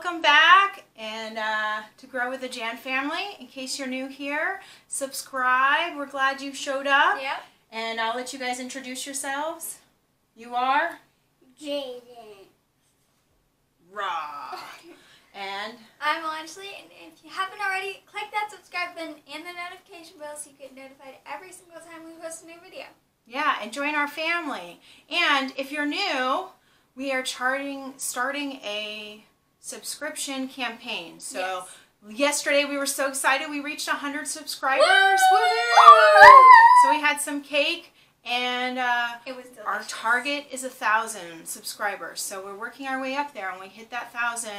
Welcome back, and to Grow with the Jan Family. In case you're new here, subscribe. We're glad you showed up. Yep. And I'll let you guys introduce yourselves. You are? Jayden. Raw. And? I'm Ashley, and if you haven't already, click that subscribe button and the notification bell so you get notified every single time we post a new video. Yeah, and join our family. And if you're new, we are starting a subscription campaign. So yes. Yesterday we were so excited. We reached 100 subscribers. Woo! Woo! So we had some cake, and it was delicious. Our target is 1,000 subscribers. So we're working our way up there. When we hit that 1,000,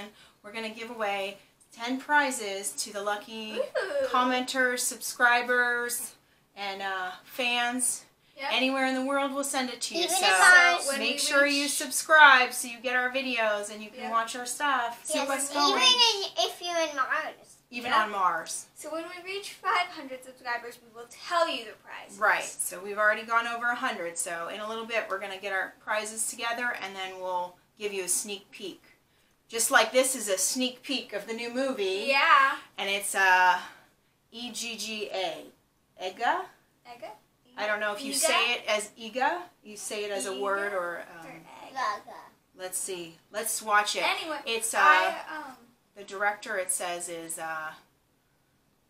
we're going to give away 10 prizes to the lucky commenters, subscribers, and fans. Yep. Anywhere in the world, we'll send it to you. So make sure you subscribe so you get our videos and you can watch our stuff. See what's going on. Even if you're in Mars. Even on Mars. So when we reach 500 subscribers, we will tell you the prizes. Right. So we've already gone over 100. So in a little bit, we're going to get our prizes together, and then we'll give you a sneak peek. Just like this is a sneak peek of the new movie. Yeah. And it's E-G-G-A. Eega? Eega? I don't know if you say it as Eega, you say it as a word, or let's see. Let's watch it. Anyway, it's the director, it says, is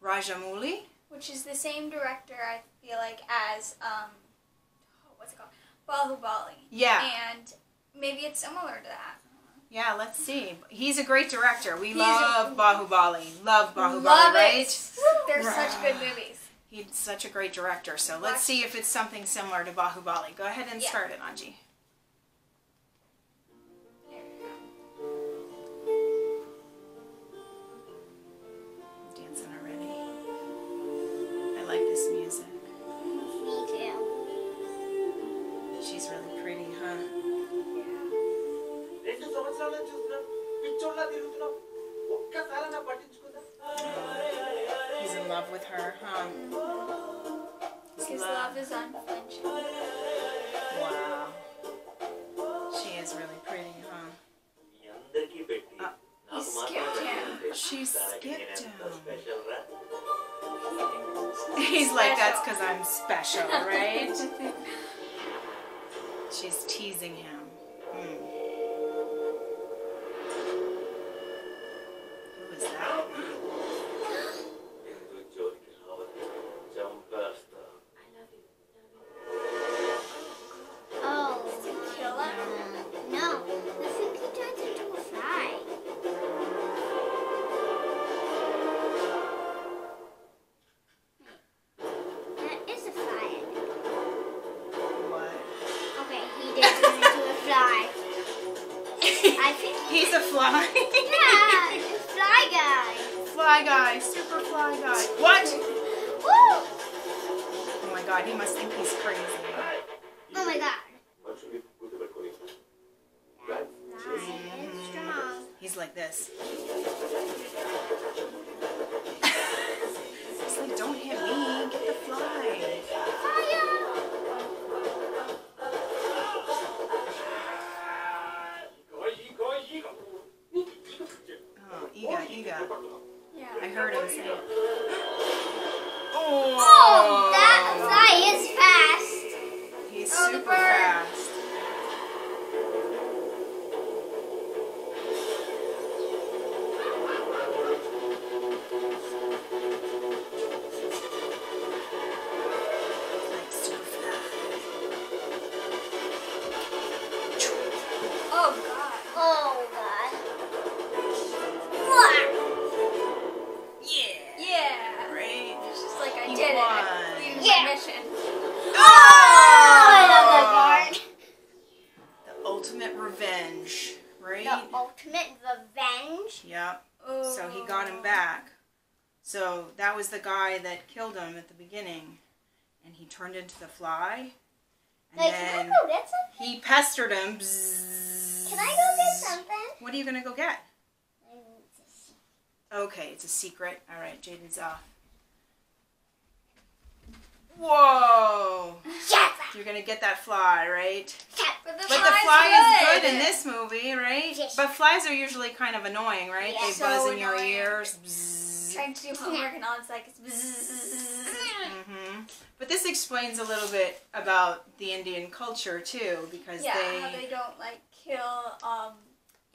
Rajamouli, which is the same director, I feel like, as what's it called? Bahubali. Yeah. And maybe it's similar to that. Yeah, let's see. He's a great director. We love Bahubali. Love Bahubali, right? They're such good movies. He's such a great director, so let's see if it's something similar to Bahubali. Go ahead and start it, Anji. There you go. I'm dancing already. I like this music. Me too. She's really pretty, huh? Yeah. He's in love with her, huh? His love is unflinching. Wow. She is really pretty, huh? He skipped him. She skipped him. He's like, that's because I'm special, right? She's teasing him. Who is that? He's a fly. Yeah, fly guy. Fly guy, super fly guy. What? Woo! Oh my god, he must think he's crazy. Oh my god. That's nice. Strong. He's like this. He's like, don't hit me, get the fly. Fire! Eega. Yeah. I heard him say it. Oh, that fly is fast. He's super fast. Yep. Oh. So he got him back. So that was the guy that killed him at the beginning, and he turned into the fly. And like, then can I go get something? He pestered him. Bzzz. Can I go get something? What are you gonna go get? Okay, it's a secret. All right, Jayden's off. Whoa! Yes. You're gonna get that fly, right? Yes, but the fly is good. in this movie, right? Yes. But flies are usually kind of annoying, right? Yeah. They buzz in your ears. Bzzz. Trying to do homework and all, it's like it's bzzz. Mm-hmm. But this explains a little bit about the Indian culture too, because how they don't like kill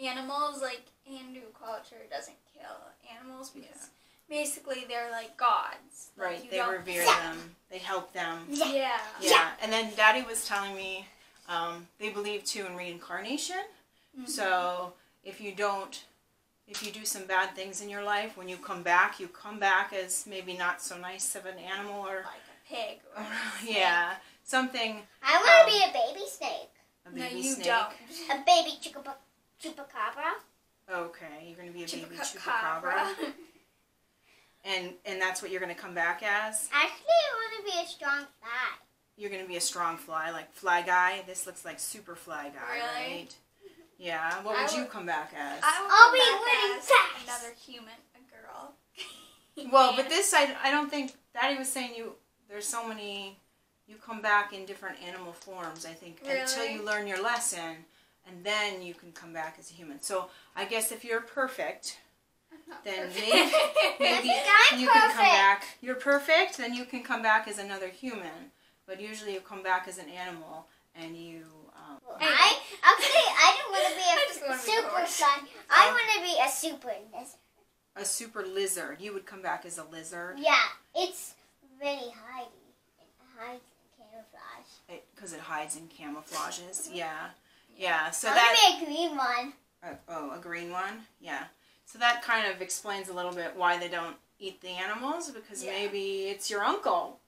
animals. Like Hindu culture doesn't kill animals because basically they're like gods. Right. Like, they revere them. They help them. Yeah. Yeah. And then Daddy was telling me. They believe too in reincarnation. Mm-hmm. So if you do some bad things in your life, when you come back as maybe not so nice of an animal or like a pig or something. I want to be a baby snake. A baby snake. Don't. A baby chupacabra. Okay, you're going to be a baby chupacabra. and that's what you're going to come back as. Actually, I want to be a strong guy. You're going to be a strong fly, like Fly Guy. This looks like Super Fly Guy, right? Yeah. What would you come back as? I'll be winning fast. Another human, a girl. Well, but this, I don't think, Daddy was saying there's so many, you come back in different animal forms, I think, until you learn your lesson, and then you can come back as a human. So, I guess if you're perfect, then maybe you can come back. You're perfect, then you can come back as another human. But usually you come back as an animal, and you... I don't want to be a super son. I want to be a super lizard. A super lizard. You would come back as a lizard? Yeah. It's really hiding. It hides in camouflage. Because it hides in camouflages, yeah. So I want to be a green one. A green one? Yeah. So that kind of explains a little bit why they don't eat the animals, because maybe it's your uncle.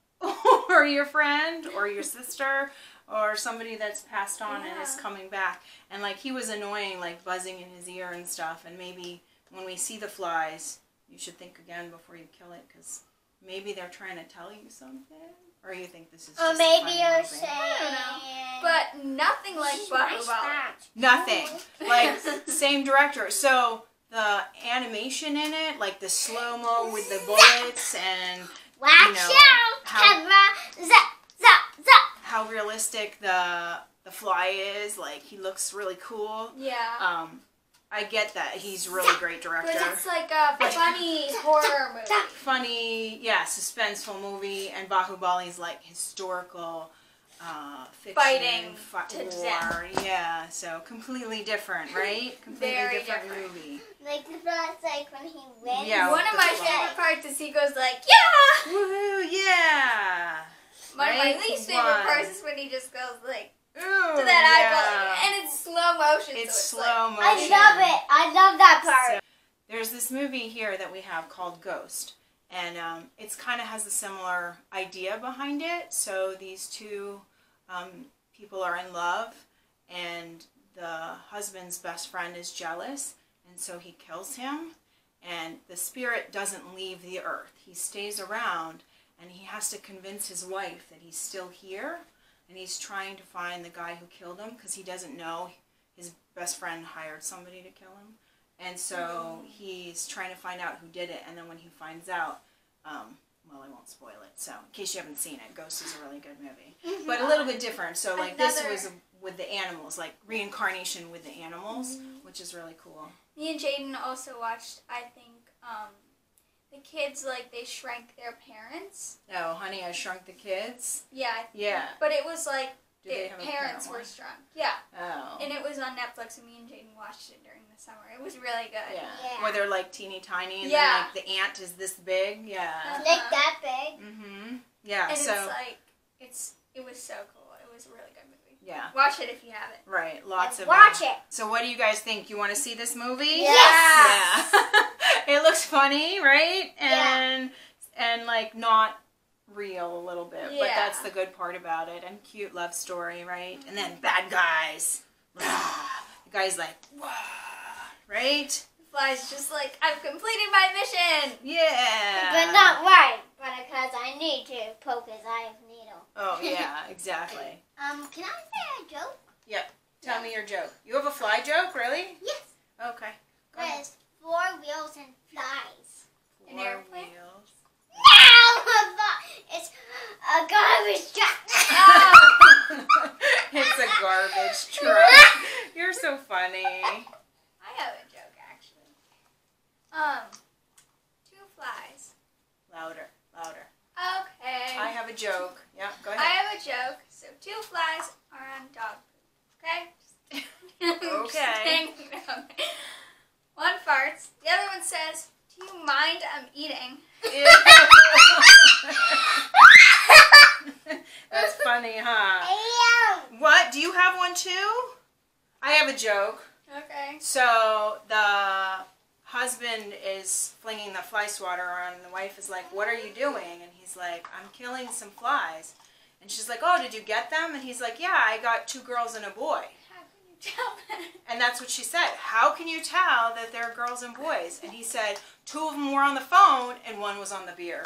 Or your friend, or your sister, or somebody that's passed on and is coming back. And like he was annoying, like buzzing in his ear and stuff. And maybe when we see the flies, you should think again before you kill it, because maybe they're trying to tell you something, or you think this is. Or just maybe you're saying. I don't know. But nothing like Bahubali. Nothing like same director. So the animation in it, like the slow mo with the bullets and. Watch out, camera! Zap, zap, zap! How realistic the fly is. Like he looks really cool. Yeah. I get that he's really great director. But it's like a funny horror movie. Funny, suspenseful movie. And Bahubali's like historical, fiction, war. Yeah, so completely different, right? Completely different movie. Like the plot's like when he wins. Yeah, one of my favorite parts is he goes like, yeah! Woohoo, yeah! One of my least favorite parts is when he just goes like, ooh, to that eyeball. And it's slow motion. It's slow motion. I love it. I love that part. So, there's this movie here that we have called Ghost. And it's kind of has a similar idea behind it. So these two people are in love, and the husband's best friend is jealous. And so he kills him, and the spirit doesn't leave the earth. He stays around, and he has to convince his wife that he's still here, and he's trying to find the guy who killed him because he doesn't know his best friend hired somebody to kill him. And so he's trying to find out who did it, and then when he finds out, well, I won't spoil it. So in case you haven't seen it, Ghost is a really good movie, but a little bit different. So like this was with the animals, like reincarnation with the animals, which is really cool. Me and Jayden also watched, I think, the kids, like, they shrank their parents. Oh, Honey, I Shrunk the Kids? Yeah. Yeah. But it was, like, their parents were shrunk. Yeah. Oh. And it was on Netflix, and me and Jayden watched it during the summer. It was really good. Yeah. Where they're, like, teeny tiny, and then, like, the ant is this big. Yeah. Like that big. Mm-hmm. Yeah, and so. And it's, like, it was so cool. It was a really good movie. Yeah. Watch it if you haven't. Right. Watch it. So what do you guys think? You want to see this movie? Yes. Yeah. It looks funny, right? And like not real a little bit, but that's the good part about it. And cute love story, right? And then bad guys. The guy's like, wah, right? The fly's just like, I've completed my mission. Yeah. But not right, but because I need to poke his eye with a needle. Oh yeah, exactly. Can I say a joke? Yep. Tell me your joke. You have a fly joke, really? Yes. Okay. There's 4 wheels and flies. 4 wheels? No! It's a garbage truck. It's a garbage truck. You're so funny. I have a joke, actually. Two flies. Louder, louder. Okay. I have a joke. Yeah, go ahead. I have a joke. So two flies are on dog poop. Okay? Okay. One farts. The other one says, do you mind I'm eating? That's funny, huh? What? Do you have one too? I have a joke. Okay. So the husband is flinging the fly swatter around and the wife is like, what are you doing? And he's like, I'm killing some flies. And she's like, oh, did you get them? And he's like, yeah, I got 2 girls and a boy. And that's what she said. How can you tell that they're girls and boys? And he said, 2 of them were on the phone and 1 was on the beer.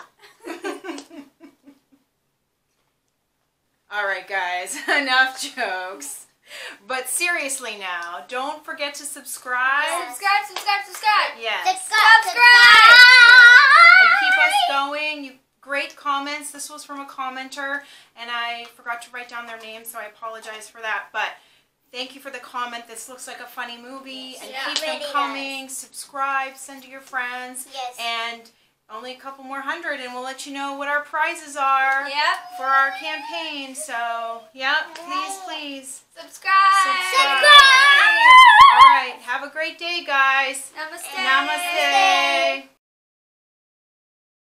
All right, guys, enough jokes. But seriously now, don't forget to subscribe. Yes. Subscribe, subscribe, subscribe. Yes. Subscribe. And keep us going. Great comments. This was from a commenter, and I forgot to write down their name, so I apologize for that. But thank you for the comment. This looks like a funny movie. And yeah, keep them coming. Nice. Subscribe. Send to your friends. Yes. And only a couple more hundred, and we'll let you know what our prizes are for our campaign. So, please. Subscribe. All right. Have a great day, guys. Namaste. Namaste.